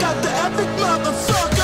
Got the epic motherfucker.